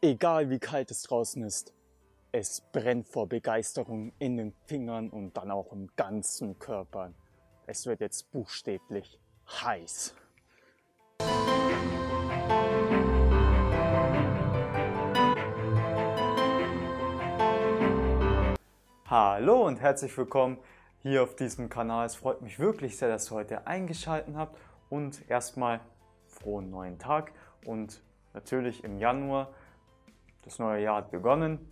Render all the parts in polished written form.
Egal wie kalt es draußen ist, es brennt vor Begeisterung in den Fingern und dann auch im ganzen Körper. Es wird jetzt buchstäblich heiß. Hallo und herzlich willkommen hier auf diesem Kanal. Es freut mich wirklich sehr, dass ihr heute eingeschaltet habt und erstmal frohen neuen Tag. Und natürlich im Januar, das neue Jahr hat begonnen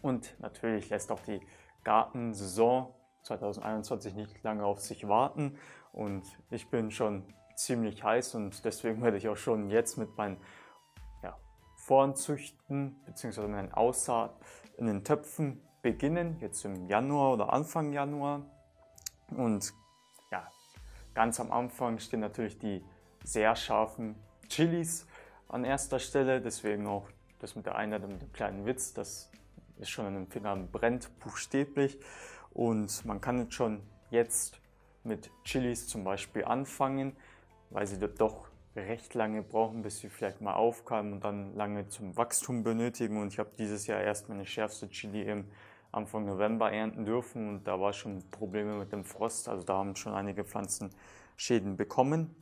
und natürlich lässt auch die Gartensaison 2021 nicht lange auf sich warten und ich bin schon ziemlich heiß und deswegen werde ich auch schon jetzt mit meinen Voranzüchten bzw. meinen Aussaat in den Töpfen beginnen, jetzt im Januar oder Anfang Januar. Und ja, ganz am Anfang stehen natürlich die sehr scharfen Chilis an erster Stelle, deswegen auch das mit der Einladung, mit dem kleinen Witz, das ist schon in den Fingern brennt, buchstäblich. Und man kann jetzt schon jetzt mit Chilis zum Beispiel anfangen, weil sie doch recht lange brauchen, bis sie vielleicht mal aufkamen und dann lange zum Wachstum benötigen. Und ich habe dieses Jahr erst meine schärfste Chili im Anfang November ernten dürfen und da war schon Probleme mit dem Frost, also da haben schon einige Pflanzen Schäden bekommen.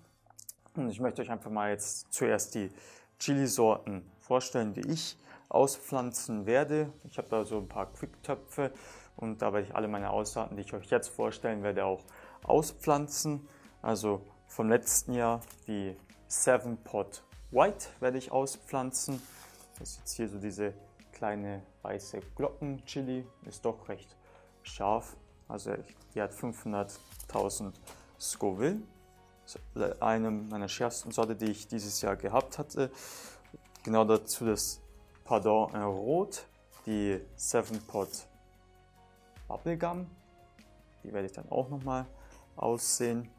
Und ich möchte euch einfach mal jetzt zuerst die Chili-Sorten vorstellen, die ich auspflanzen werde. Ich habe da so ein paar Quicktöpfe und da werde ich alle meine Aussaaten, die ich euch jetzt vorstellen werde, auch auspflanzen. Also vom letzten Jahr die Seven Pot White werde ich auspflanzen. Das ist jetzt hier so diese kleine weiße Glocken-Chili, ist doch recht scharf. Also die hat 500.000 Scoville. Eine meiner schärfsten Sorte, die ich dieses Jahr gehabt hatte. Genau dazu das Pardon in Rot, die Seven Pot Bubblegum. Die werde ich dann auch nochmal aussehen.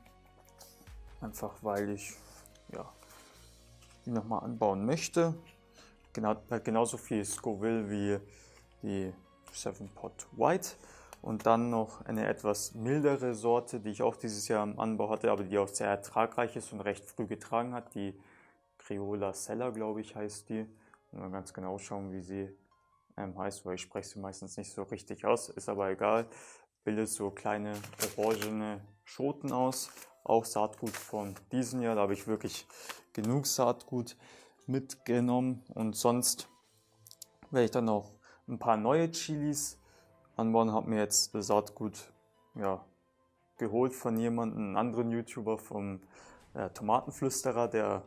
Einfach weil ich die nochmal anbauen möchte. Genauso viel Scoville wie die Seven Pot White. Und dann noch eine etwas mildere Sorte, die ich auch dieses Jahr im Anbau hatte, aber die auch sehr ertragreich ist und recht früh getragen hat. Die Creola Cella, glaube ich, heißt die. Mal ganz genau schauen, wie sie heißt, weil ich spreche sie meistens nicht so richtig aus. Ist aber egal. Bildet so kleine orangene Schoten aus. Auch Saatgut von diesem Jahr. Da habe ich wirklich genug Saatgut mitgenommen. Und sonst werde ich dann noch ein paar neue Chilis anbauen, habe mir jetzt das Saatgut geholt von jemandem, einem anderen YouTuber, vom Tomatenflüsterer, der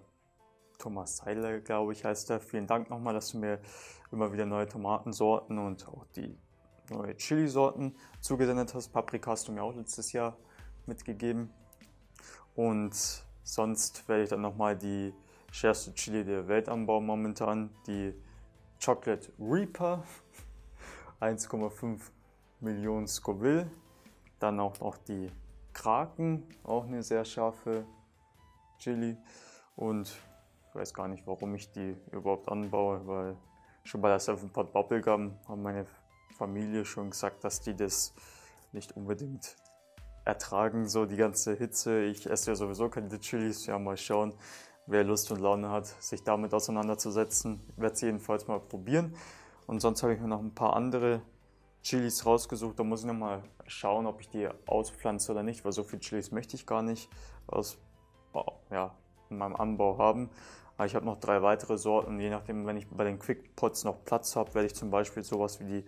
Thomas Seiler, glaube ich, heißt er. Vielen Dank nochmal, dass du mir immer wieder neue Tomatensorten und auch die neue Chili-Sorten zugesendet hast. Paprika hast du mir auch letztes Jahr mitgegeben. Und sonst werde ich dann nochmal die schärfste Chili der Welt anbauen momentan, die Chocolate Reaper. 1,5 Millionen Scoville, dann auch noch die Kraken, auch eine sehr scharfe Chili und ich weiß gar nicht, warum ich die überhaupt anbaue, weil schon bei der Seven Pot Bubblegum haben meine Familie schon gesagt, dass die das nicht unbedingt ertragen, so die ganze Hitze. Ich esse ja sowieso keine Chilis, mal schauen, wer Lust und Laune hat, sich damit auseinanderzusetzen. Ich werde sie jedenfalls mal probieren. Und sonst habe ich mir noch ein paar andere Chilis rausgesucht. Da muss ich nochmal schauen, ob ich die auspflanze oder nicht, weil so viel Chilis möchte ich gar nicht in meinem Anbau haben. Aber ich habe noch 3 weitere Sorten. Je nachdem, wenn ich bei den Quickpots noch Platz habe, werde ich zum Beispiel sowas wie die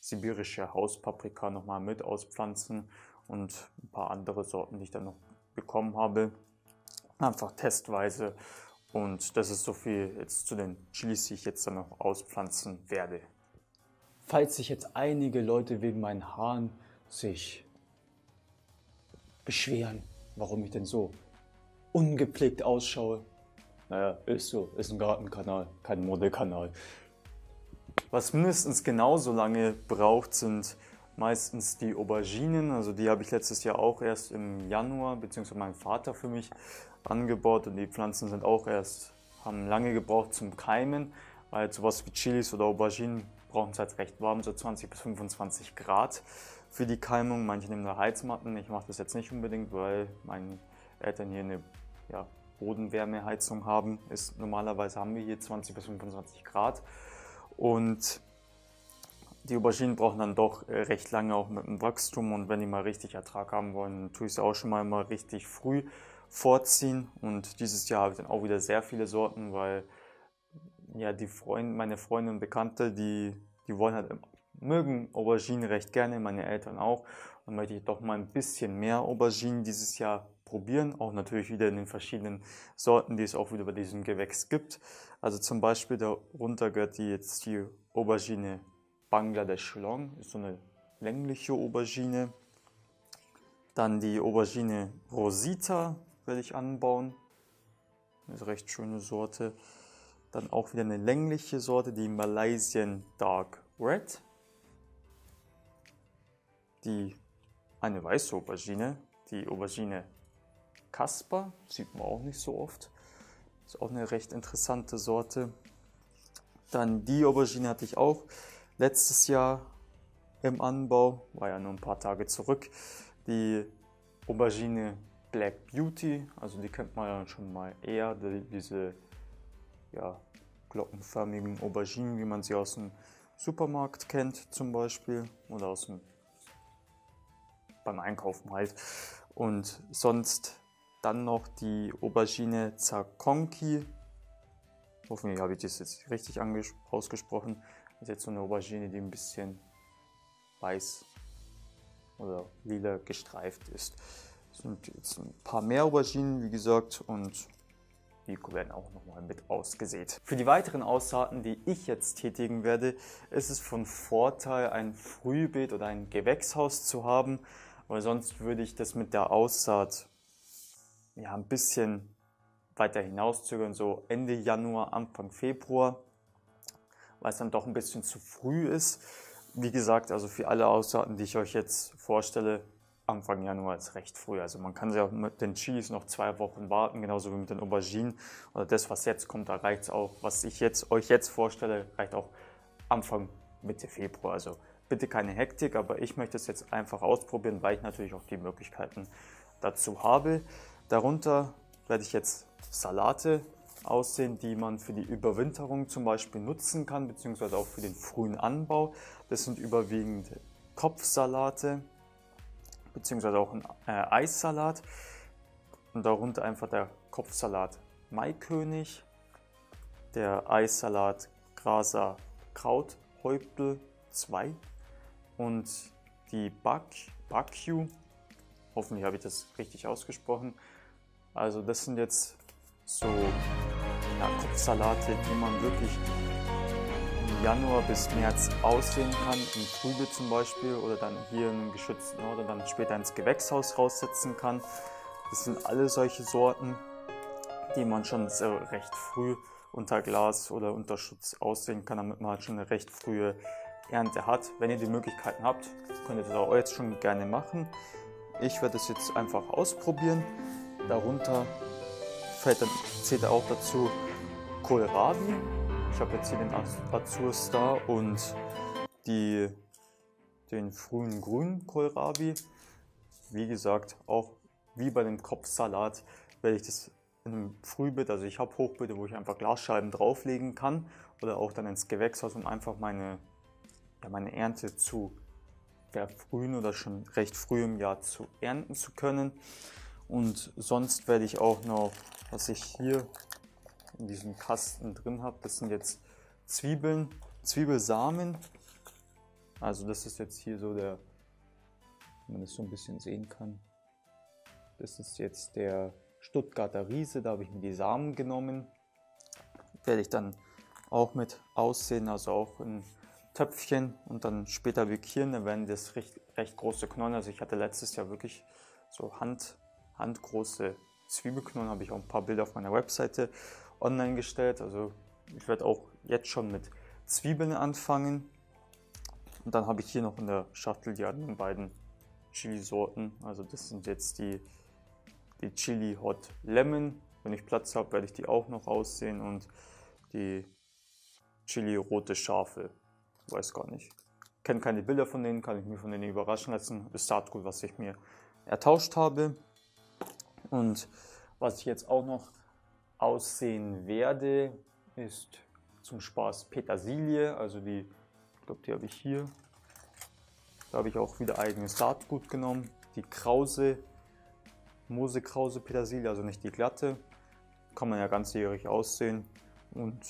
sibirische Hauspaprika nochmal mit auspflanzen und ein paar andere Sorten, die ich dann noch bekommen habe. Einfach testweise. Und das ist so viel jetzt zu den Chilis, die ich jetzt dann noch auspflanzen werde. Falls sich jetzt einige Leute wegen meinen Haaren sich beschweren, warum ich denn so ungepflegt ausschaue. Naja, ist so, ist ein Gartenkanal, kein Modekanal. Was mindestens genauso lange braucht, sind meistens die Auberginen. Also die habe ich letztes Jahr auch erst im Januar, beziehungsweise mein Vater für mich angebaut und die Pflanzen sind auch haben lange gebraucht zum Keimen, weil sowas wie Chilis oder Auberginen brauchen es halt recht warm, so 20 bis 25 Grad für die Keimung. Manche nehmen da Heizmatten, ich mache das jetzt nicht unbedingt, weil meine Eltern hier eine Bodenwärmeheizung haben. Ist, normalerweise haben wir hier 20 bis 25 Grad und die Auberginen brauchen dann doch recht lange auch mit dem Wachstum, und wenn die mal richtig Ertrag haben wollen, tue ich sie auch schon mal immer richtig früh vorziehen. Und dieses Jahr habe ich dann auch wieder sehr viele Sorten, weil ja, meine Freunde und Bekannte, die wollen halt immer, mögen Auberginen recht gerne, meine Eltern auch. Dann möchte ich doch mal ein bisschen mehr Auberginen dieses Jahr probieren. Auch natürlich wieder in den verschiedenen Sorten, die es auch wieder bei diesem Gewächs gibt. Also zum Beispiel darunter gehört jetzt die Aubergine Bangladesch Long, ist so eine längliche Aubergine. Dann die Aubergine Rosita werde ich anbauen. Ist eine recht schöne Sorte. Dann auch wieder eine längliche Sorte, die Malaysian Dark Red. Eine weiße Aubergine, die Aubergine Casper, sieht man auch nicht so oft, ist auch eine recht interessante Sorte. Dann die Aubergine hatte ich auch letztes Jahr im Anbau, war ja nur ein paar Tage zurück, die Aubergine Black Beauty, also die kennt man ja schon mal eher, diese ja, glockenförmigen Auberginen, wie man sie aus dem Supermarkt kennt zum Beispiel oder aus dem beim Einkaufen halt. Und sonst dann noch die Aubergine Zakonki. Hoffentlich habe ich das jetzt richtig ausgesprochen. Das ist jetzt so eine Aubergine, die ein bisschen weiß oder lila gestreift ist. Das sind jetzt ein paar mehr Auberginen, wie gesagt, und die werden auch nochmal mit ausgesät. Für die weiteren Aussaaten, die ich jetzt tätigen werde, ist es von Vorteil, ein Frühbeet oder ein Gewächshaus zu haben, weil sonst würde ich das mit der Aussaat ja ein bisschen weiter hinauszögern, so Ende Januar, Anfang Februar, weil es dann doch ein bisschen zu früh ist. Wie gesagt, also für alle Aussaaten, die ich euch jetzt vorstelle, Anfang Januar ist recht früh. Also man kann ja auch mit den Chilis noch 2 Wochen warten, genauso wie mit den Auberginen. Oder das, was jetzt kommt, da reicht es auch. Was ich jetzt, euch jetzt vorstelle, reicht auch Anfang, Mitte Februar. Also bitte keine Hektik, aber ich möchte es jetzt einfach ausprobieren, weil ich natürlich auch die Möglichkeiten dazu habe. Darunter werde ich jetzt Salate aussehen, die man für die Überwinterung zum Beispiel nutzen kann, beziehungsweise auch für den frühen Anbau. Das sind überwiegend Kopfsalate, beziehungsweise auch ein Eissalat. Und darunter einfach der Kopfsalat Maikönig, der Eissalat Grasa Krauthäuptel 2 und die Bakju, hoffentlich habe ich das richtig ausgesprochen. Also das sind jetzt so Kopfsalate, die man wirklich im Januar bis März aussehen kann, im Frühbeet zum Beispiel, oder dann hier in einem geschützten Ort oder dann später ins Gewächshaus raussetzen kann. Das sind alle solche Sorten, die man schon recht früh unter Glas oder unter Schutz aussehen kann, damit man halt schon eine recht frühe Ernte hat. Wenn ihr die Möglichkeiten habt, könnt ihr das auch jetzt schon gerne machen. Ich werde das jetzt einfach ausprobieren. Darunter zählt auch dazu Kohlrabi. Ich habe jetzt hier den Azur Star und den frühen grünen Kohlrabi. Wie gesagt, auch wie bei dem Kopfsalat werde ich das in einem Frühbeet, also ich habe Hochbeete, wo ich einfach Glasscheiben drauflegen kann oder auch dann ins Gewächshaus, um einfach meine Ernte zu verfrühen oder schon recht früh im Jahr zu ernten zu können. Und sonst werde ich auch noch, was ich hier in diesem Kasten drin habe, das sind jetzt Zwiebeln, Zwiebelsamen. Also das ist jetzt hier so der, wenn man das so ein bisschen sehen kann, das ist jetzt der Stuttgarter Riese, da habe ich mir die Samen genommen. Werde ich dann auch mit aussehen, also auch in Töpfchen und dann später wikieren, dann werden das recht große Knollen. Also ich hatte letztes Jahr wirklich so handgroße Zwiebelknollen, habe ich auch ein paar Bilder auf meiner Webseite online gestellt. Also ich werde auch jetzt schon mit Zwiebeln anfangen. Und dann habe ich hier noch in der Schachtel die anderen beiden Chili-Sorten. Also das sind jetzt die Chili Hot Lemon. Wenn ich Platz habe, werde ich die auch noch aussehen, und die Chili Rote Schafe. Weiß gar nicht. Ich kenne keine Bilder von denen, kann ich mich von denen überraschen lassen. Das Saatgut, was ich mir ertauscht habe. Und was ich jetzt auch noch aussehen werde, ist zum Spaß Petersilie, also die, ich glaube, die habe ich hier. Da habe ich auch wieder eigenes Saatgut genommen. Die Krause, Mosekrause Petersilie, also nicht die glatte. Kann man ja ganzjährig aussehen. Und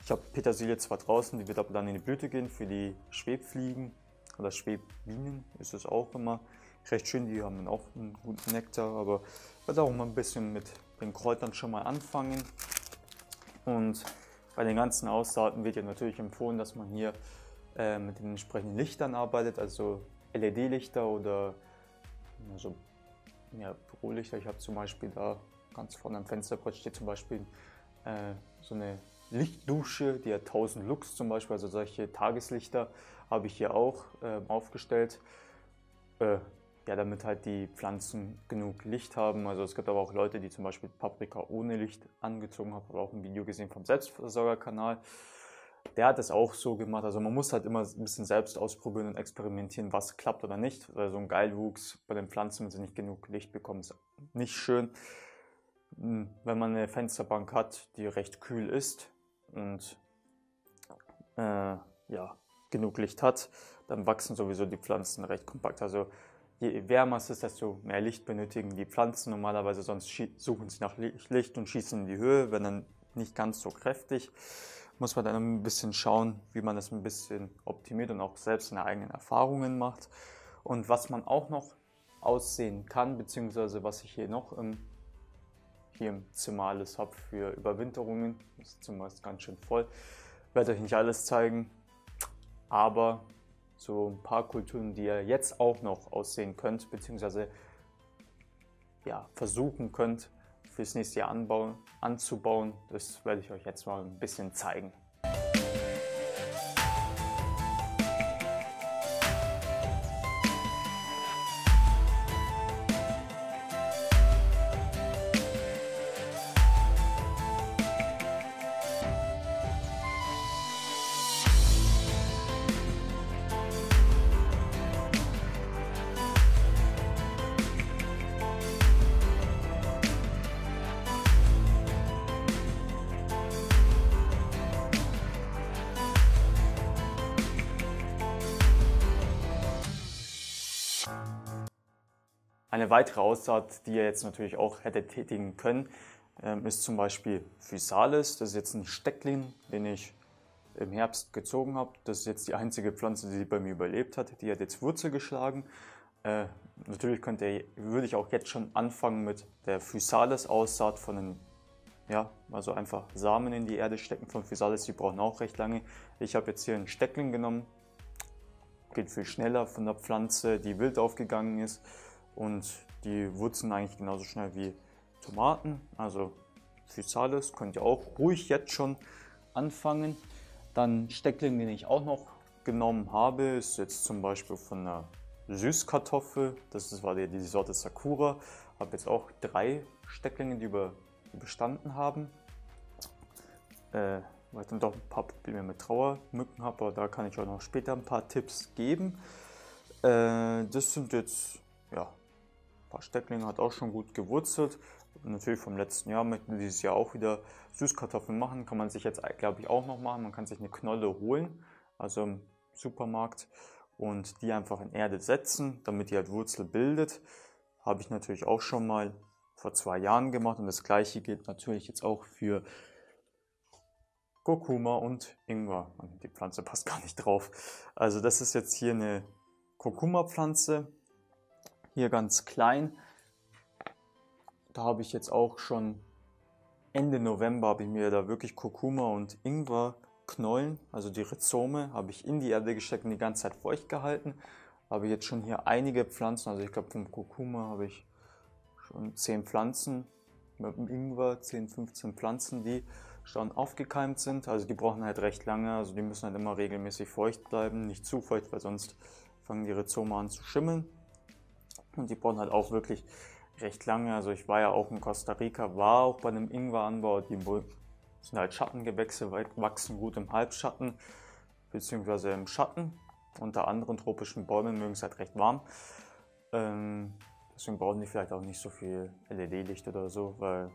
ich habe Petersilie zwar draußen, die wird aber dann in die Blüte gehen für die Schwebfliegen oder Schwebbienen ist es auch immer. Recht schön, die haben dann auch einen guten Nektar, aber ich werde auch mal ein bisschen mit den Kräutern schon mal anfangen. Und bei den ganzen Aussaaten wird ja natürlich empfohlen, dass man hier mit den entsprechenden Lichtern arbeitet, also LED-Lichter oder also, ja, Bürolichter. Ich habe zum Beispiel da ganz vorne am Fensterbrett steht zum Beispiel so eine Lichtdusche, die hat 1000 Lux zum Beispiel, also solche Tageslichter habe ich hier auch aufgestellt, ja, damit halt die Pflanzen genug Licht haben. Also es gibt aber auch Leute, die zum Beispiel Paprika ohne Licht angezogen haben, habe auch ein Video gesehen vom Selbstversorgerkanal. Der hat das auch so gemacht, also man muss halt immer ein bisschen selbst ausprobieren und experimentieren, was klappt oder nicht. Weil so ein Geilwuchs bei den Pflanzen, wenn sie nicht genug Licht bekommen, ist nicht schön. Wenn man eine Fensterbank hat, die recht kühl ist und ja, genug Licht hat, dann wachsen sowieso die Pflanzen recht kompakt. Also je wärmer es ist, desto mehr Licht benötigen die Pflanzen normalerweise, sonst suchen sie nach Licht und schießen in die Höhe, wenn dann nicht ganz so kräftig. Muss man dann ein bisschen schauen, wie man das ein bisschen optimiert und auch selbst seine eigenen Erfahrungen macht. Und was man auch noch aussehen kann, beziehungsweise was ich hier noch hier im Zimmer alles habe für Überwinterungen, das Zimmer ist ganz schön voll, ich werde euch nicht alles zeigen, aber so ein paar Kulturen, die ihr jetzt auch noch aussehen könnt, beziehungsweise ja, versuchen könnt, fürs nächste Jahr anzubauen, das werde ich euch jetzt mal ein bisschen zeigen. Eine weitere Aussaat, die ihr jetzt natürlich auch hättet tätigen können, ist zum Beispiel Physalis. Das ist jetzt ein Steckling, den ich im Herbst gezogen habe. Das ist jetzt die einzige Pflanze, die bei mir überlebt hat. Die hat jetzt Wurzel geschlagen. Natürlich würde ich auch jetzt schon anfangen mit der Physalis-Aussaat von den, ja, also einfach Samen in die Erde stecken von Physalis. Die brauchen auch recht lange. Ich habe jetzt hier einen Steckling genommen. Geht viel schneller von der Pflanze, die wild aufgegangen ist. Und die wurzeln eigentlich genauso schnell wie Tomaten, also Physalis könnt ihr auch ruhig jetzt schon anfangen. Dann Steckling, den ich auch noch genommen habe, ist jetzt zum Beispiel von einer Süßkartoffel, das war die Sorte Sakura. Habe jetzt auch 3 Stecklinge, die bestanden haben, weil ich dann doch ein paar Probleme mit Trauermücken habe, aber da kann ich euch noch später ein paar Tipps geben. Das sind jetzt, ja, ein paar Stecklinge, hat auch schon gut gewurzelt. Natürlich vom letzten Jahr möchten wir dieses Jahr auch wieder Süßkartoffeln machen. Kann man sich jetzt, glaube ich, auch noch machen. Man kann sich eine Knolle holen, also im Supermarkt, und die einfach in Erde setzen, damit die halt Wurzel bildet. Habe ich natürlich auch schon mal vor 2 Jahren gemacht. Und das Gleiche gilt natürlich jetzt auch für Kurkuma und Ingwer. Die Pflanze passt gar nicht drauf. Also das ist jetzt hier eine Kurkuma-Pflanze. Hier ganz klein, da habe ich jetzt auch schon Ende November habe ich mir da wirklich Kurkuma und Ingwer Knollen, also die Rhizome, habe ich in die Erde gesteckt und die ganze Zeit feucht gehalten. Habe jetzt schon hier einige Pflanzen, also ich glaube vom Kurkuma habe ich schon 10 Pflanzen, mit dem Ingwer 10, 15 Pflanzen, die schon aufgekeimt sind. Also die brauchen halt recht lange, also die müssen halt immer regelmäßig feucht bleiben, nicht zu feucht, weil sonst fangen die Rhizome an zu schimmeln. Und die brauchen halt auch wirklich recht lange. Also ich war ja auch in Costa Rica, war auch bei einem Ingweranbau. Die sind halt Schattengewächse, wachsen gut im Halbschatten bzw. im Schatten. Unter anderen tropischen Bäumen mögen es halt recht warm. Deswegen brauchen die vielleicht auch nicht so viel LED-Licht oder so, weil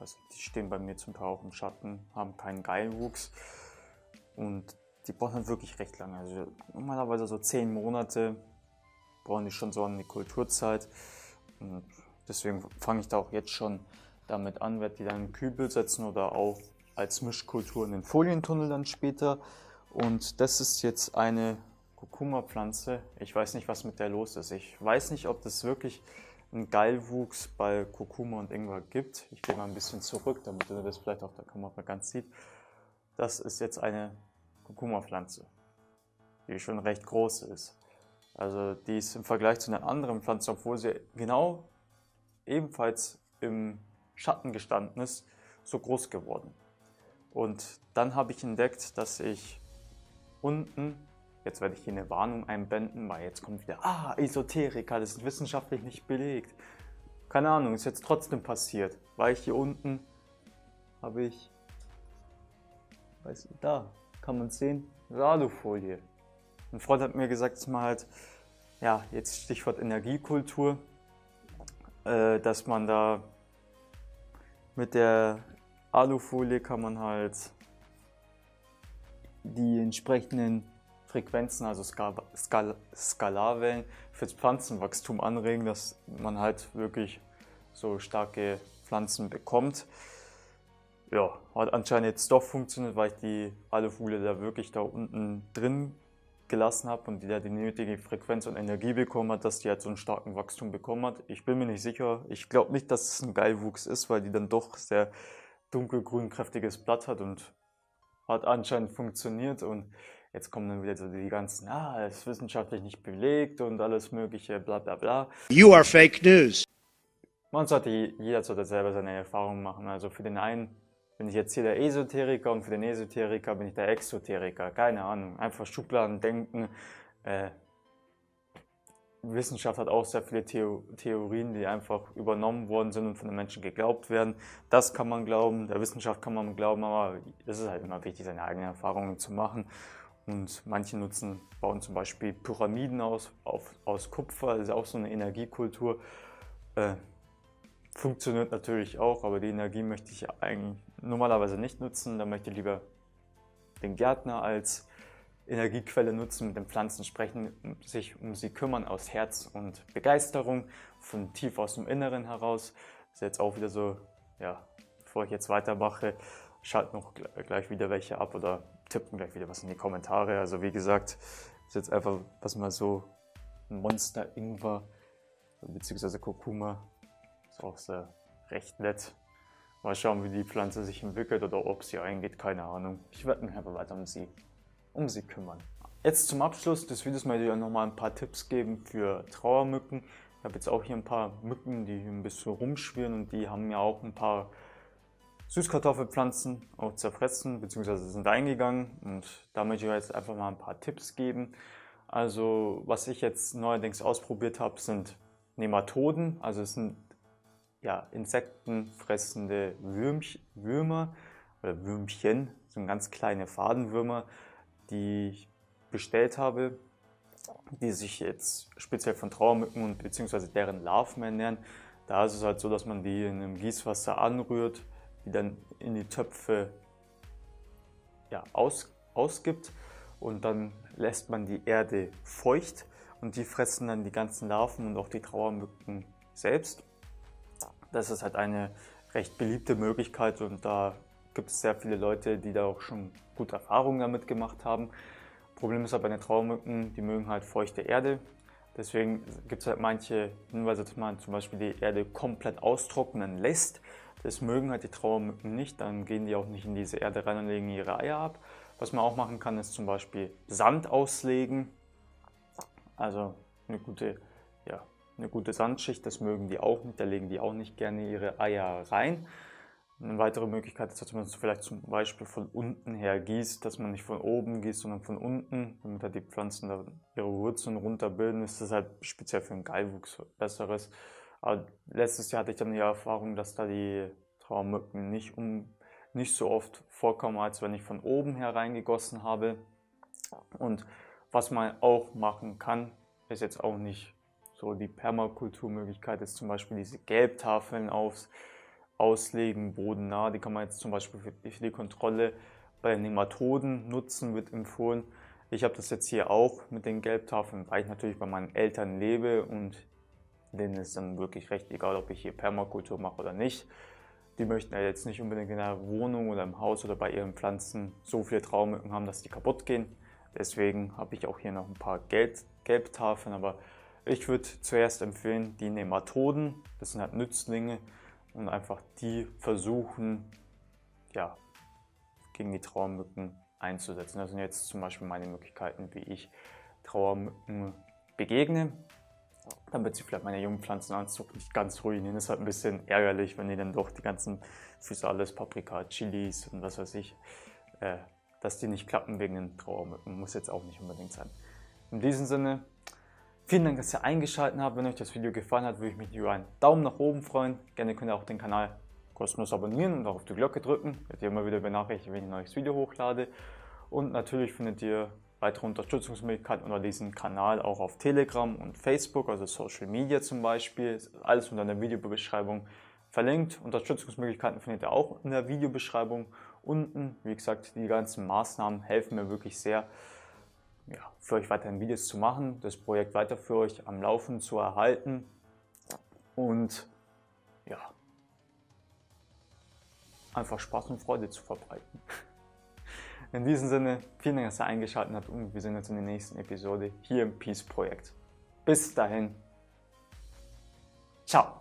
Also die stehen bei mir zum Teil auch im Schatten, haben keinen geilen Wuchs und die brauchen halt wirklich recht lange. Also normalerweise so 10 Monate brauchen die schon so an die Kulturzeit. Und deswegen fange ich da auch jetzt schon damit an, werde die dann in Kübel setzen oder auch als Mischkultur in den Folientunnel dann später. Und das ist jetzt eine Kurkuma-Pflanze. Ich weiß nicht, was mit der los ist. Ich weiß nicht, ob das wirklich einen Geilwuchs bei Kurkuma und Ingwer gibt. Ich gehe mal ein bisschen zurück, damit ihr das vielleicht auf der Kamera ganz sieht. Das ist jetzt eine Kurkuma-Pflanze, die schon recht groß ist. Also die ist im Vergleich zu einer anderen Pflanze, obwohl sie genau ebenfalls im Schatten gestanden ist, so groß geworden. Und dann habe ich entdeckt, dass ich unten, jetzt werde ich hier eine Warnung einblenden, weil jetzt kommt wieder, Esoterika, das ist wissenschaftlich nicht belegt. Keine Ahnung, ist jetzt trotzdem passiert, weil ich hier unten habe ich, weiß ich, da kann man es sehen, Alufolie. Ein Freund hat mir gesagt, dass man halt, ja, jetzt Stichwort Energiekultur, dass man da mit der Alufolie kann man halt die entsprechenden Frequenzen, also Skalarwellen fürs Pflanzenwachstum anregen, dass man halt wirklich so starke Pflanzen bekommt. Ja, hat anscheinend jetzt doch funktioniert, weil ich die Alufolie da wirklich da unten drin gelassen habe und die da die nötige Frequenz und Energie bekommen hat, dass die halt so einen starken Wachstum bekommen hat. Ich bin mir nicht sicher. Ich glaube nicht, dass es ein Geilwuchs ist, weil die dann doch sehr dunkelgrün kräftiges Blatt hat und hat anscheinend funktioniert. Und jetzt kommen dann wieder so die ganzen, ist wissenschaftlich nicht belegt und alles mögliche, bla bla bla. You are fake news. Jeder sollte selber seine Erfahrungen machen. Also für den einen bin ich jetzt hier der Esoteriker und für den Esoteriker bin ich der Exoteriker. Keine Ahnung, einfach Schubladen denken. Wissenschaft hat auch sehr viele Theorien, die einfach übernommen worden sind und von den Menschen geglaubt werden. Das kann man glauben, der Wissenschaft kann man glauben, aber es ist halt immer wichtig, seine eigenen Erfahrungen zu machen. Und manche bauen zum Beispiel Pyramiden aus Kupfer, das ist auch so eine Energiekultur. Funktioniert natürlich auch, aber die Energie möchte ich eigentlich normalerweise nicht nutzen. Da möchte ich lieber den Gärtner als Energiequelle nutzen, mit den Pflanzen sprechen, sich um sie kümmern aus Herz und Begeisterung, von tief aus dem Inneren heraus. Das ist jetzt auch wieder so, ja, bevor ich jetzt weitermache, schalten noch gleich wieder welche ab oder tippen gleich wieder was in die Kommentare. Also wie gesagt, ist jetzt einfach, was mal so ein Monster-Ingwer bzw. Kurkuma. Ist auch sehr recht nett. Mal schauen, wie die Pflanze sich entwickelt oder ob sie eingeht, keine Ahnung. Ich werde mich einfach weiter um sie kümmern. Jetzt zum Abschluss des Videos möchte ich euch nochmal ein paar Tipps geben für Trauermücken. Ich habe jetzt auch hier ein paar Mücken, die hier ein bisschen rumschwirren und die haben ja auch ein paar Süßkartoffelpflanzen auch zerfressen bzw. sind eingegangen und da möchte ich euch jetzt einfach mal ein paar Tipps geben. Also was ich jetzt neuerdings ausprobiert habe, sind Nematoden, also es sind ja insektenfressende Würmer oder Würmchen, so ganz kleine Fadenwürmer, die ich bestellt habe, die sich jetzt speziell von Trauermücken und beziehungsweise deren Larven ernähren. Da ist es halt so, dass man die in einem Gießwasser anrührt, die dann in die Töpfe ja, ausgibt und dann lässt man die Erde feucht und die fressen dann die ganzen Larven und auch die Trauermücken selbst. Das ist halt eine recht beliebte Möglichkeit und da gibt es sehr viele Leute, die da auch schon gute Erfahrungen damit gemacht haben. Problem ist halt bei den Trauermücken, die mögen halt feuchte Erde. Deswegen gibt es halt manche Hinweise, dass man zum Beispiel die Erde komplett austrocknen lässt. Das mögen halt die Trauermücken nicht, dann gehen die auch nicht in diese Erde rein und legen ihre Eier ab. Was man auch machen kann, ist zum Beispiel Sand auslegen. Also eine gute, ja, eine gute Sandschicht, das mögen die auch nicht, da legen die auch nicht gerne ihre Eier rein. Eine weitere Möglichkeit ist, dass man es vielleicht zum Beispiel von unten her gießt, dass man nicht von oben gießt, sondern von unten, damit halt die Pflanzen da ihre Wurzeln runterbilden. Ist das halt speziell für einen Geilwuchs besseres. Aber letztes Jahr hatte ich dann die Erfahrung, dass da die Trauermücken nicht so oft vorkommen, als wenn ich von oben her reingegossen habe. Und was man auch machen kann, ist jetzt auch nicht so die Permakulturmöglichkeit, ist zum Beispiel diese Gelbtafeln auslegen, bodennah. Die kann man jetzt zum Beispiel für die Kontrolle bei Nematoden nutzen, wird empfohlen. Ich habe das jetzt hier auch mit den Gelbtafeln, weil ich natürlich bei meinen Eltern lebe und denen ist dann wirklich recht egal, ob ich hier Permakultur mache oder nicht. Die möchten ja jetzt nicht unbedingt in einer Wohnung oder im Haus oder bei ihren Pflanzen so viele Trauermücken haben, dass die kaputt gehen. Deswegen habe ich auch hier noch ein paar Gelbtafeln, aber ich würde zuerst empfehlen, die Nematoden, das sind halt Nützlinge, und einfach die versuchen, ja, gegen die Trauermücken einzusetzen. Das sind jetzt zum Beispiel meine Möglichkeiten, wie ich Trauermücken begegne, damit sie vielleicht meine jungen Pflanzen nicht ganz ruinieren. Das ist halt ein bisschen ärgerlich, wenn die dann doch die ganzen Physalis, Paprika, Chilis und was weiß ich, dass die nicht klappen wegen den Trauermücken. Muss jetzt auch nicht unbedingt sein. In diesem Sinne, vielen Dank, dass ihr eingeschaltet habt. Wenn euch das Video gefallen hat, würde ich mich über einen Daumen nach oben freuen. Gerne könnt ihr auch den Kanal kostenlos abonnieren und auch auf die Glocke drücken. Werdet ihr immer wieder benachrichtigt, wenn ich ein neues Video hochlade. Und natürlich findet ihr weitere Unterstützungsmöglichkeiten unter diesem Kanal auch auf Telegram und Facebook, also Social Media zum Beispiel. Ist alles unter der Videobeschreibung verlinkt. Unterstützungsmöglichkeiten findet ihr auch in der Videobeschreibung unten. Wie gesagt, die ganzen Maßnahmen helfen mir wirklich sehr, ja, für euch weiterhin Videos zu machen, das Projekt weiter für euch am Laufen zu erhalten. Und ja, einfach Spaß und Freude zu verbreiten. In diesem Sinne, vielen Dank, dass ihr eingeschaltet habt, und wir sehen uns in der nächsten Episode hier im Peace-Projekt. Bis dahin, ciao!